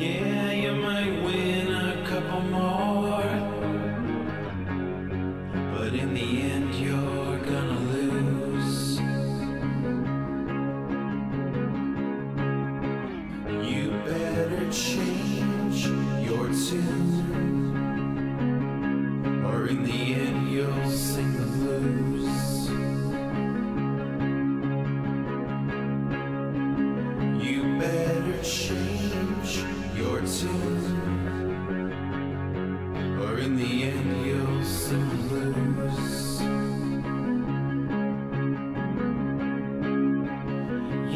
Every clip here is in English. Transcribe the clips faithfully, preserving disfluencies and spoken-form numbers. Yeah, you might win a couple more, but in the end you're gonna lose. You better change your tune, or in the end you'll sing the blues. You better change your tune, or in the end you'll sing the blues.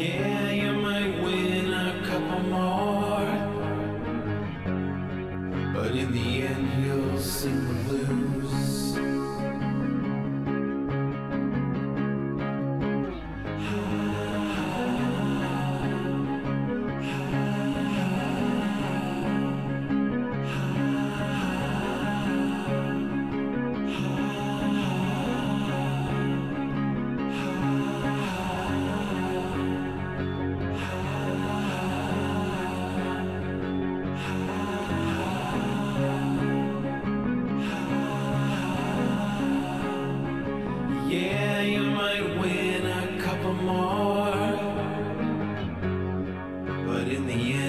Yeah, you might win a couple more, but in the end you'll sing the blues. Yeah, you might win a couple more, but in the end